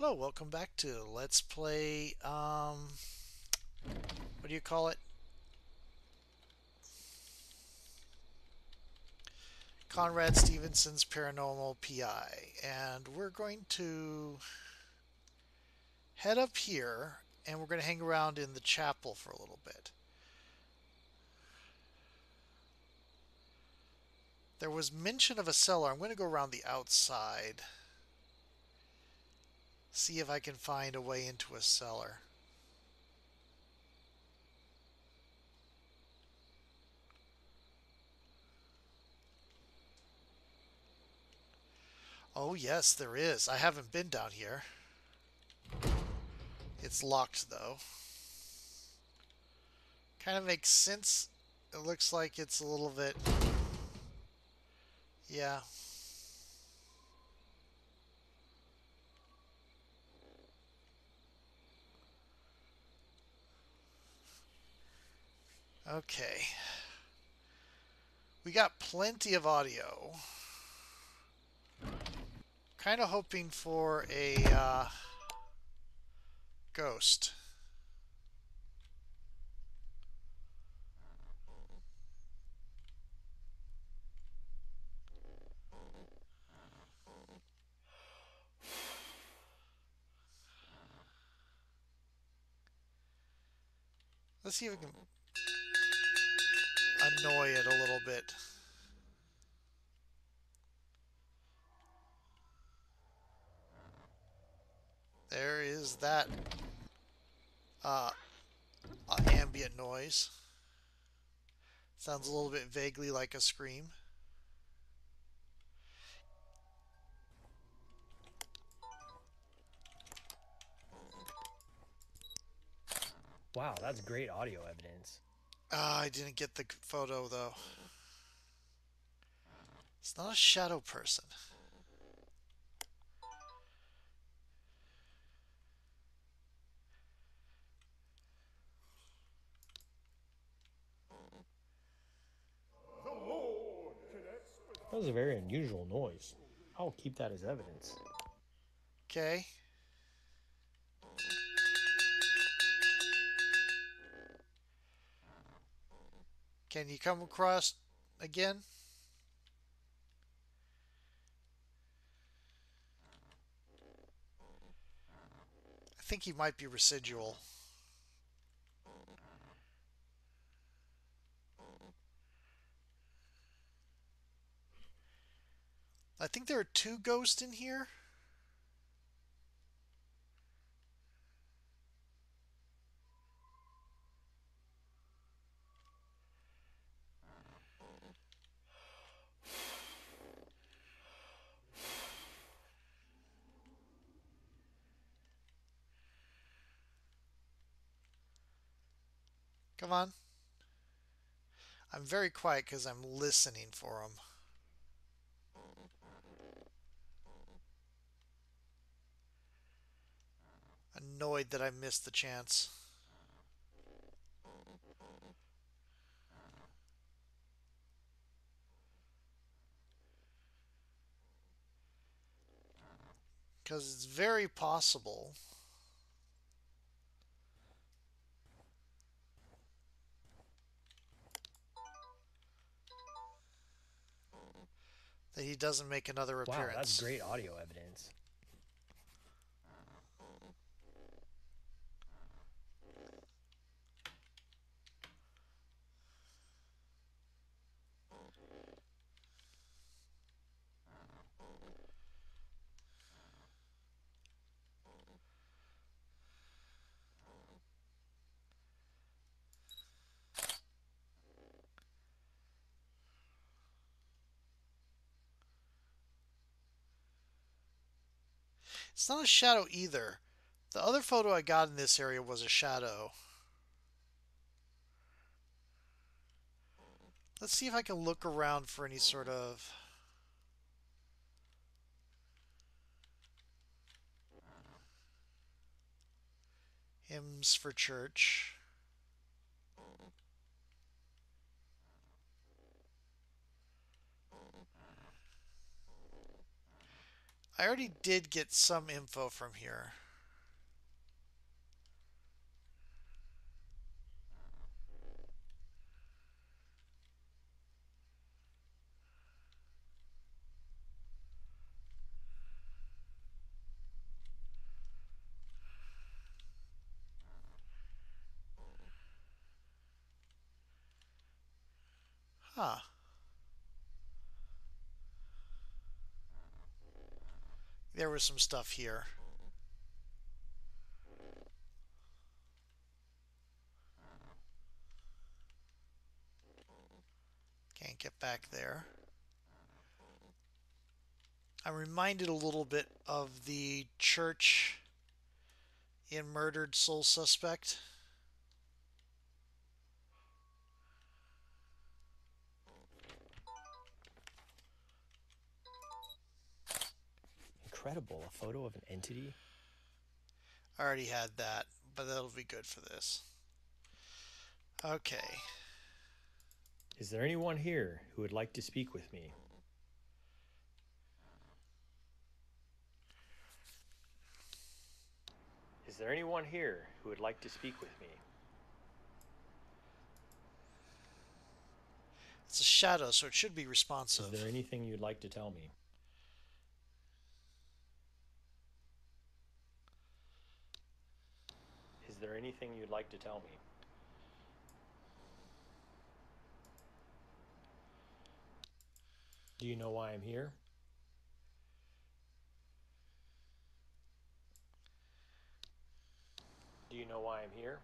Hello, welcome back to Let's Play, what do you call it? Conrad Stevenson's Paranormal PI. And we're going to head up here and we're going to hang around in the chapel for a little bit. There was mention of a cellar. I'm going to go around the outside. See if I can find a way into a cellar. Oh yes, there is. I haven't been down here. It's locked though. Kind of makes sense. It looks like it's a little bit... yeah. Okay. We got plenty of audio. Kind of hoping for a ghost. Let's see if we can annoy it a little bit. There is that ambient noise. Sounds a little bit vaguely like a scream. Wow, that's great audio evidence. I didn't get the photo though. It's not a shadow person. That was a very unusual noise. I'll keep that as evidence. Okay. Can you come across again? I think he might be residual. I think there are two ghosts in here. Come on. I'm very quiet because I'm listening for them. Annoyed that I missed the chance. Because it's very possible that he doesn't make another appearance. Wow, that's great audio evidence. It's not a shadow either. The other photo I got in this area was a shadow. Let's see if I can look around for any sort of... hymns for church. I already did get some info from here. Huh. There was some stuff here. Can't get back there. I'm reminded a little bit of the church in Murdered Soul Suspect. Incredible, a photo of an entity. I already had that, but that'll be good for this. Okay. Is there anyone here who would like to speak with me? Is there anyone here who would like to speak with me? It's a shadow, so it should be responsive. Is there anything you'd like to tell me? Is there anything you'd like to tell me? Do you know why I'm here? Do you know why I'm here?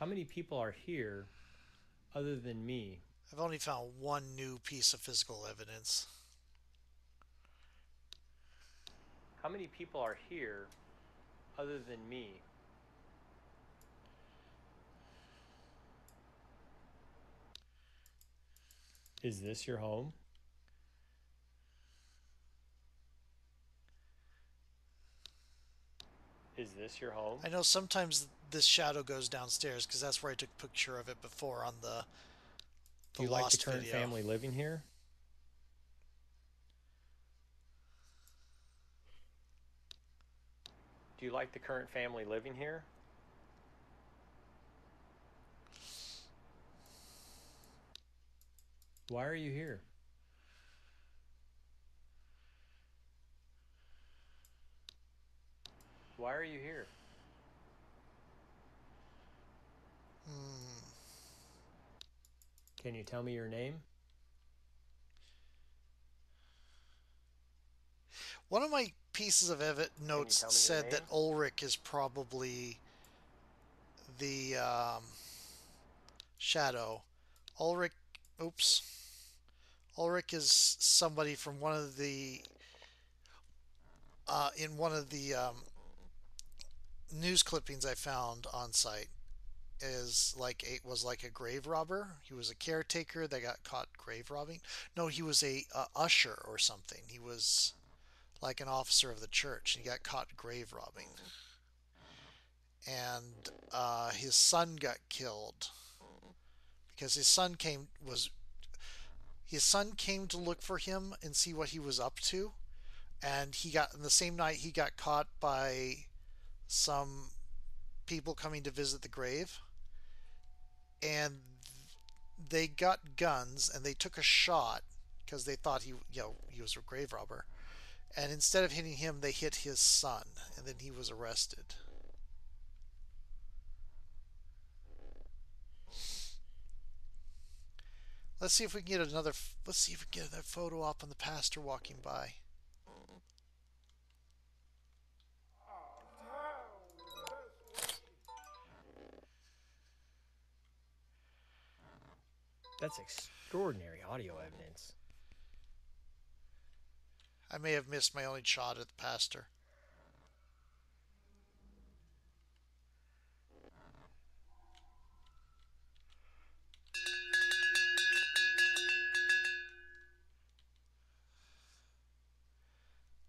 How many people are here other than me? I've only found one new piece of physical evidence. How many people are here other than me? Is this your home? Is this your home? I know sometimes this shadow goes downstairs because that's where I took a picture of it before on the lost video. Do you like the current family living here? Do you like the current family living here? Why are you here? Why are you here? Can you tell me your name? One of my pieces of notes said that Ulrich is probably the shadow. Ulrich, oops. Ulrich is somebody from one of the news clippings I found on site. Was like a grave robber. He was a caretaker that got caught grave robbing. No, he was a usher or something. He was like an officer of the church, and he got caught grave robbing. And his son got killed because his son came to look for him and see what he was up to, and the same night he got caught by some people coming to visit the grave, and they got guns and they took a shot because they thought he was a grave robber. And instead of hitting him, they hit his son, and then he was arrested. Let's see if we can get another. Let's see if we can get another photo op on the pastor walking by. That's extraordinary audio evidence. I may have missed my only shot at the pastor.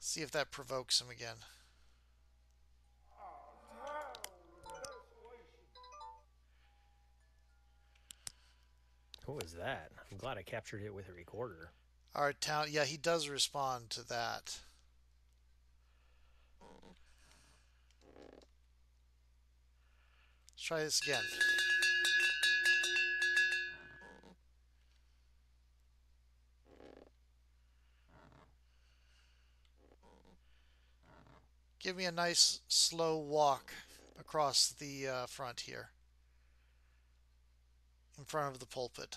See if that provokes him again. What was that? I'm glad I captured it with a recorder. Our town. Yeah, he does respond to that. Let's try this again. Give me a nice slow walk across the front here, in front of the pulpit.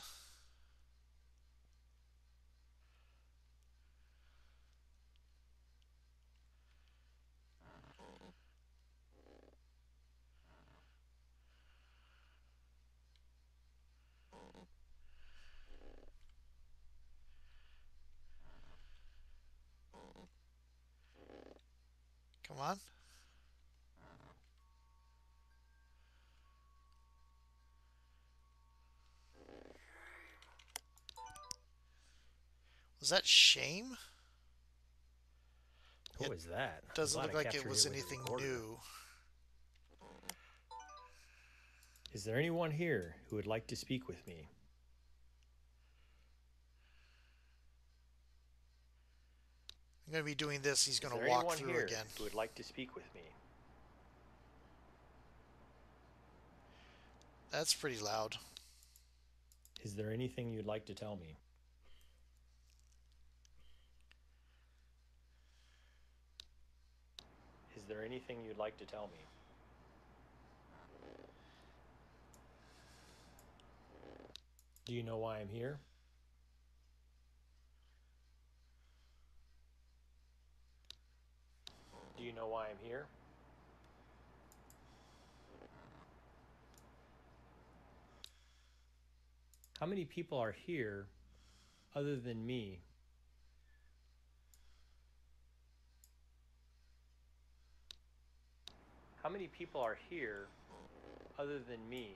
Come on. Was that shame? What was that? Doesn't look like it was anything new. Is there anyone here who would like to speak with me? I'm going to be doing this. He's going to walk through again. Who would like to speak with me? That's pretty loud. Is there anything you'd like to tell me? Is there anything you'd like to tell me? Do you know why I'm here? Do you know why I'm here? How many people are here other than me? How many people are here other than me?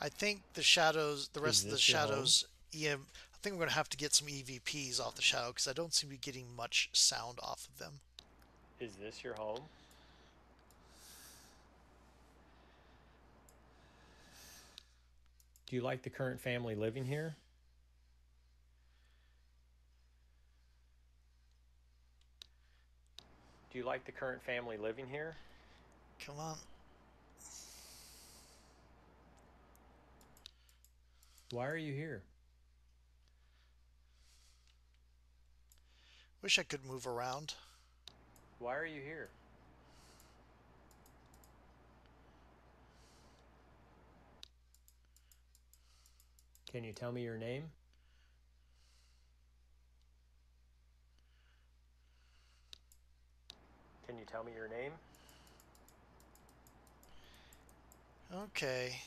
I think the shadows, the rest of the shadows, I think we're going to have to get some EVPs off the shadow because I don't seem to be getting much sound off of them. Is this your home? Do you like the current family living here? Do you like the current family living here? Come on. Why are you here? Wish I could move around. Why are you here? Can you tell me your name? Can you tell me your name? Okay.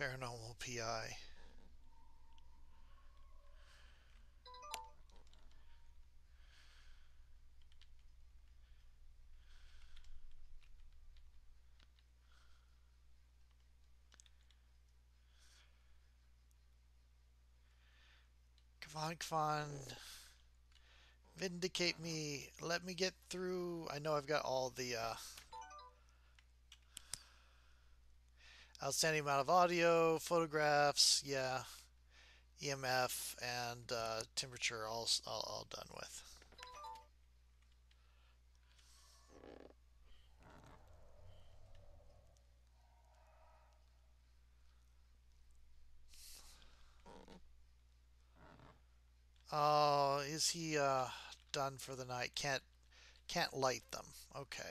Paranormal PI. Come on, come on. Vindicate me. Let me get through. I know I've got all the outstanding amount of audio, photographs, yeah, EMF, and temperature all done with. Oh, is he done for the night? Can't light them. Okay.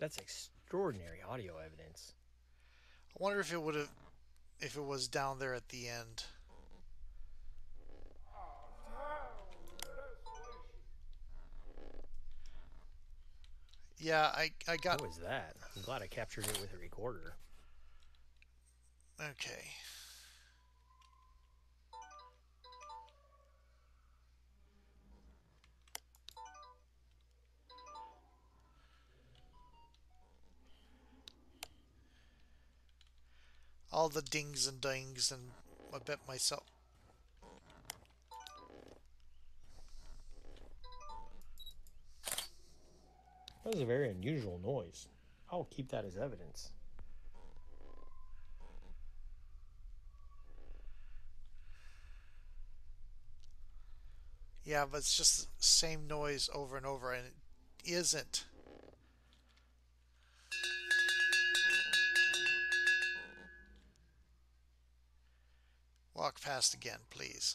That's extraordinary audio evidence. I wonder if it would have, if it was down there at the end. Yeah, I got. What was that? I'm glad I captured it with a recorder. Okay. all the dings and dings, and I bet myself. That was a very unusual noise. I'll keep that as evidence. Yeah, but it's just the same noise over and over, and it isn't. Walk past again, please.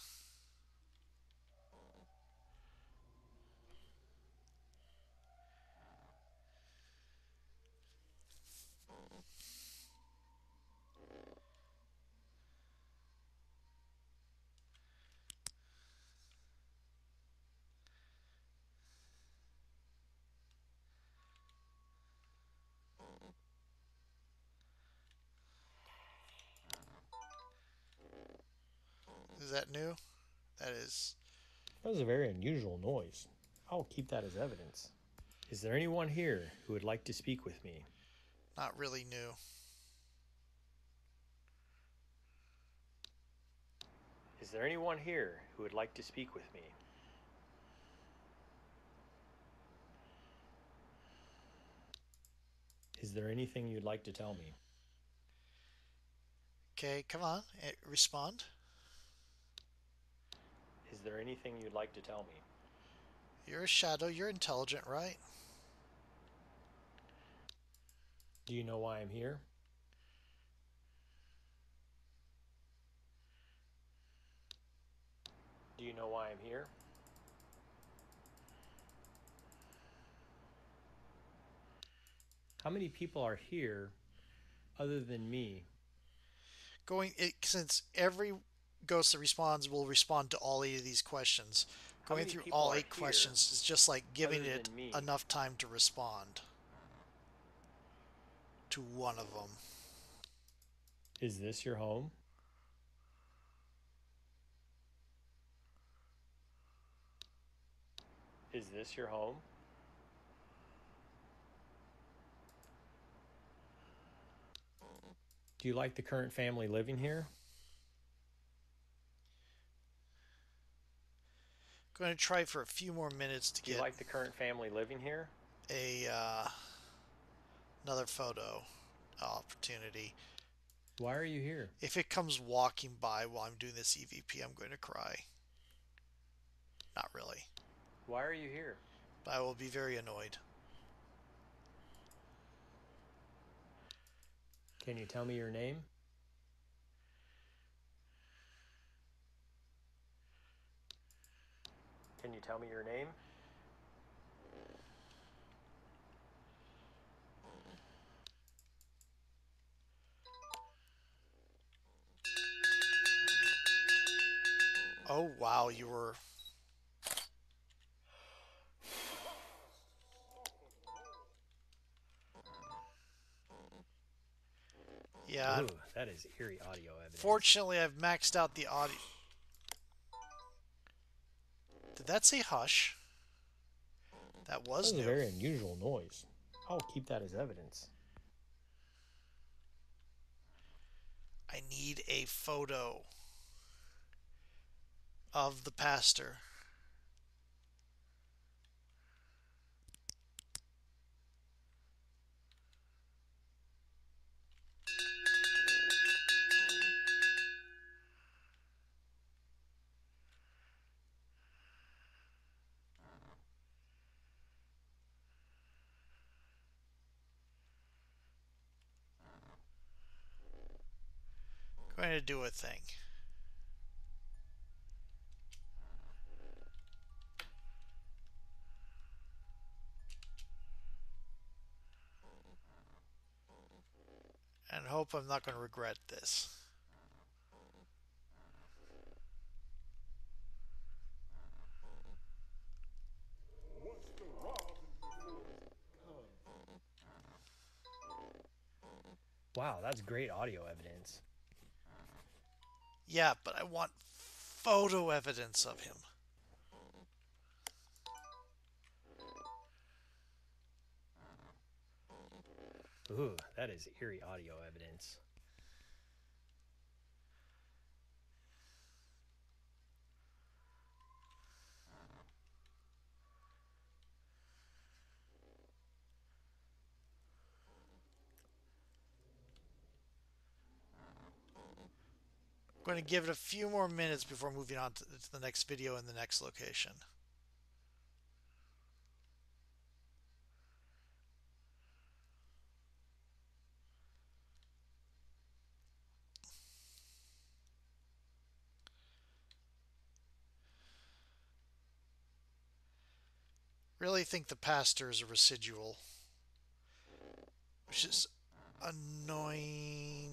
Is that new? That is. That was a very unusual noise. I'll keep that as evidence. Is there anyone here who would like to speak with me? Not really new. Is there anyone here who would like to speak with me? Is there anything you'd like to tell me? Okay, come on, respond. Is there anything you'd like to tell me? You're a shadow. You're intelligent, right? Do you know why I'm here? Do you know why I'm here? How many people are here other than me? Since every ghost that responds will respond to all 8 of these questions. Going through all 8 questions is just like giving it enough time to respond to one of them. Is this your home? Is this your home? Do you like the current family living here? Going to try for a few more minutes to get. Do you like the current family living here? Another photo opportunity. Why are you here? If it comes walking by while I'm doing this EVP, I'm going to cry. Not really. Why are you here? I will be very annoyed. Can you tell me your name? Can you tell me your name? Oh, wow, you were... Yeah. Ooh, that is eerie audio evidence. Fortunately, I've maxed out the audio... Did that say hush? That was new. A very unusual noise. I'll keep that as evidence. I need a photo of the pastor. To do a thing. And hope I'm not going to regret this. Wow, that's great audio evidence. Yeah, but I want photo evidence of him. Ooh, that is eerie audio evidence. I'm going to give it a few more minutes before moving on to the next video in the next location. Really think the pastor is a residual, which is annoying.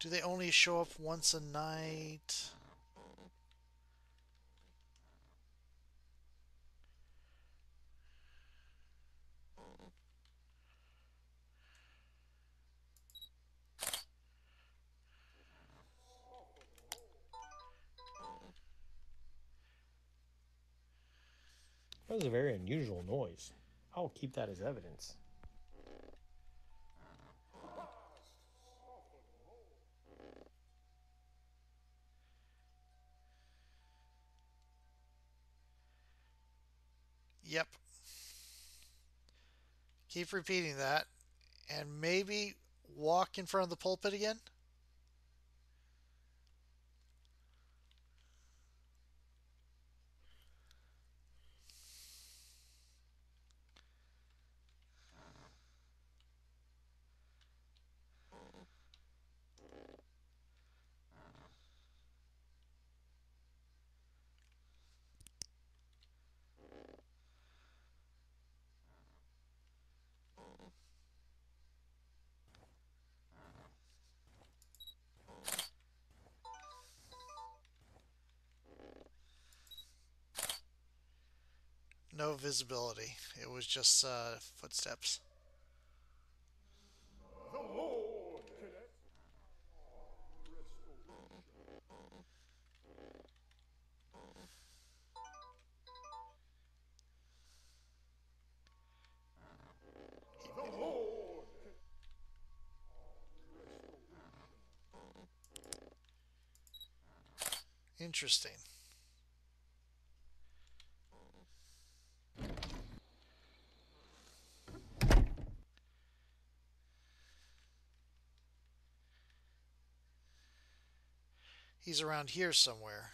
Do they only show up once a night? That was a very unusual noise. I'll keep that as evidence. Yep. Keep repeating that. And maybe walk in front of the pulpit again. No visibility. It was just footsteps. Interesting. He's around here somewhere.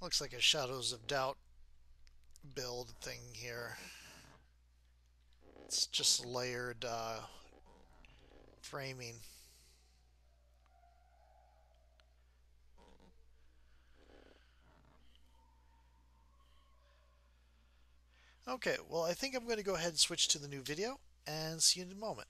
Looks like a Shadows of Doubt build thing here. It's just layered framing. Okay, well I think I'm going to go ahead and switch to the new video and see you in a moment.